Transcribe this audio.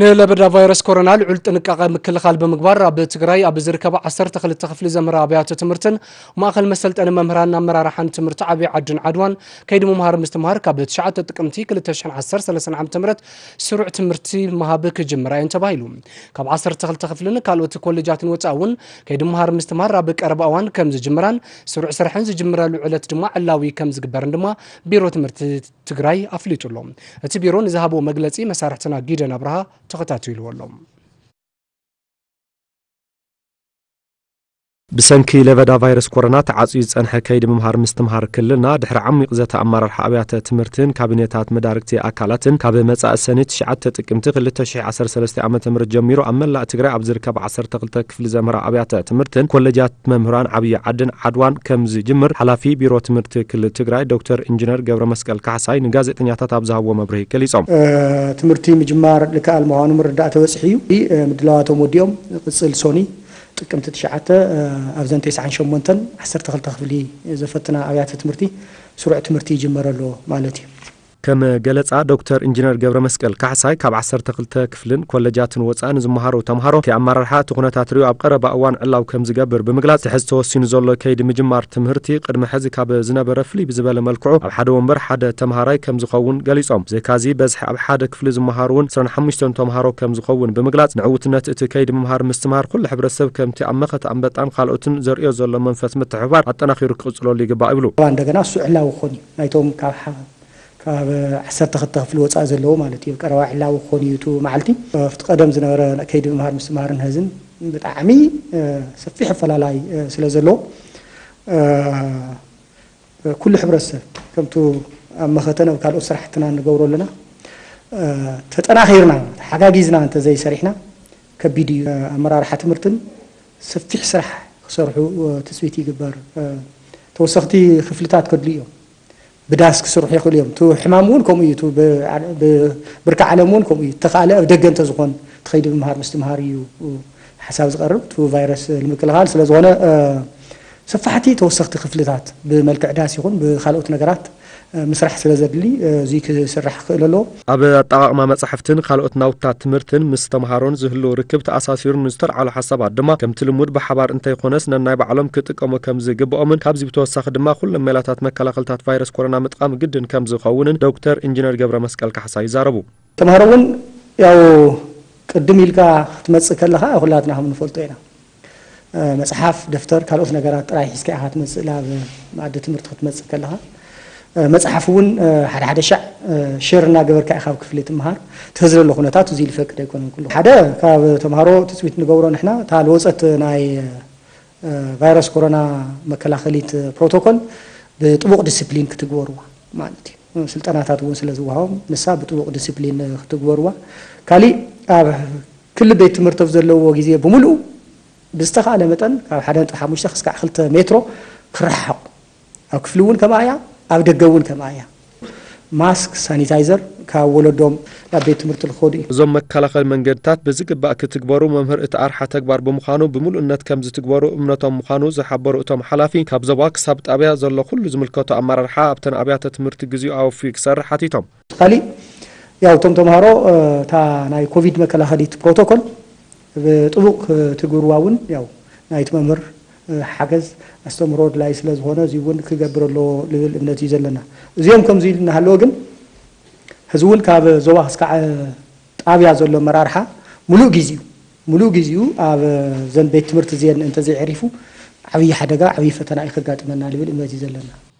نلبر فيروس كورونا لعلت نقع مكل خالب مقبرة بتجري أبزركب عصر تخلت تخفل زمرة بيات تمرتن وما أخل مسألة أنا مهران مرة رح نتمرت عبي عجن عدوان كيد مهار مستمهر قبل شعات تقمتي كل تشحن عصر سلسلة عم تمرت سرعة تمرتي مهابك جمرة ينتبهيلهم كب عصر تخلت تخفلنا قالوا تقول جاتن وتأون كيد مهار مستمهر بك أربعوان كمز جمران سرعة سرحن زجمرة لعلت دماء علاوي كمز جبرندما بيرو تمرت تجري أفليت لهم تبيرون ذهبوا مجلسي مسارحتنا جيدا نبرها تقطعتي الولم. بسنكي لفدا فيروس كورونا تعزيز أنها كيد ممهار مستمهار كلنا دحر عميق زت أمر الحابيات تمرتين كابينيتات مداركتي أكالاتن كابينات السنة شعت تكمتق للتشيع عصر سلسلة عام تمر الجميرو أما لا تجرى أبزركب عصر تغلتك في زمرة عبيات تمرتين كولجات ممهران عبي عدن عدوان كمز جمر حلافي بيرو تمرت كل تجرى دكتور إنجنير جبر مسكل كحساي نجازة نياتات أبزها ومبرهي كليسوم تمرتي مجمار لك المهان مردات وسحيو مدلات ومديوم قصيل سوني كمت تشعت أبزن تسعة عشر منتن حسرت خلت خفلي إذا فتنا عيات تمرتي سرعة تمرتي جمر له مالتي. كما قالت دكتور إنجنير جبر مسكل كحساي كاب عصر تقلتا كفلن كولجات وصان زمهارو تمهارو كأمر حات غنى تاتريو أبقرة بأوان إلا وكم زجبر بمجلات تحسوا سينزول كيد مجمار تمهرتي قد محز كاب زنا برفلي بزبالة ملكعو أبحد ومبر حد تمهاري كم زقون جليسام زكازي بزح أبحد كفل زمهارون سرن حمشتن تمهارو كم زقون بمجلات نعوت نت كيد مهار مستمر كل حبر السب كم تأمخت أنبت أم خالقتن زرية زل من فتمت عبار حتى نخير كقصلوا اللي جبائلو. عندنا ناس إلا وخني نايتهم كحا عسر تخطى في الوصع زلو مالتي كرواح لا وخونيتو معلتي فتقدم زنار كيد مهار مستمهرن هزن بتعمي سفيح فلالاي سلا زلو كل حبرسه كمتو اما ختنا وكالو سرحتنا نغورو لنا تتنا خيرنا حقاقيزنا انت زي سرحنا كبيدي امرار حتمرتن سفيح سرح خسرحو تسويتي جبار توسختي خفلتات كدليو بداسك سرح يقول يوم تو حمامونكم يتو بركع علمونكم يتقال أبدق أنت زغن تخيل بمهار مستمهاري وحساب زقرب تو فيروس المكلهال سلا زغنا صفحتي توسخت خفلتات بملك عداس يقول بخلقت نجارات مسرح سلازدلي زيك سرح للو. أبى طبعا ما صحفتن خلقت نوتة تمرتن مستمهارون زهلو ركبت أساسير مستر على حسب عدما كم تلمود بحبار أنت يخونس ننايب علم كتك أما كم زجب أمن كابز بتوسخ دما كل ملاتات مكلا خلطات فيروس كورونا متقام جدا كم زخونن دكتور إنجنير جبر مسكل كحساي زاربو. تمهارون ياو قدمي لك تمسك لها أغلاتنا هم نفولتينا. مسحاف دفتر خلقت نجارات رايح يسكع هات مسلا بعد تمرت تمسك لها. مصحفون حدا حدا شع شيرنا جبر كاخاب كفلت مهار تهزل له خناتات وزي الفقد يكون كله حدا كاب تمهارو تسويت نغورو نحنا تال وصت ناي فيروس كورونا مكلاخليت بروتوكول بطبق ديسيبلين كتغوروا معناتي سلطاناتات وون سلازوهم نسا بطبق ديسيبلين كتغوروا كالي كل بيت مرتف زلو غيزي بملو بستخاله متن كاب حدا تحمش شخص كاخلت مترو كرحق او كفلون كمايا أبد الجوون كمايا ماسك سانيتايزر كولدوم لا بيت مرت الخودي. زمك خلق المنجرتات بزق بقى كتكبروا ممهر اتعرح تكبر بمخانو بمول النت كم زتكبروا امنتهم مخانو زحبروا اتهم حلافي كابزواك سبت أبيع زل كل زملكاته أمر الحاب تن أبيع تمرت جزء أو فيك سر حتيتهم. قالي يا وتم تمهرو تا ناي كوفيد مكلا خديت بروتوكول بطبق تجرواون ياو ناي تمهر حجز استمرود لا يسلز هنا زيون كجبر له ليل النتي زلنا زيهم كم زيلنا هلوجن هزون كاب زوا سكع أبي عزله مرارحة ملو جزيو زن بيت مرت زين أنت زي عرفوا عبي حدا جا عبي فتنا أخذ قات منا ليل النتي زلنا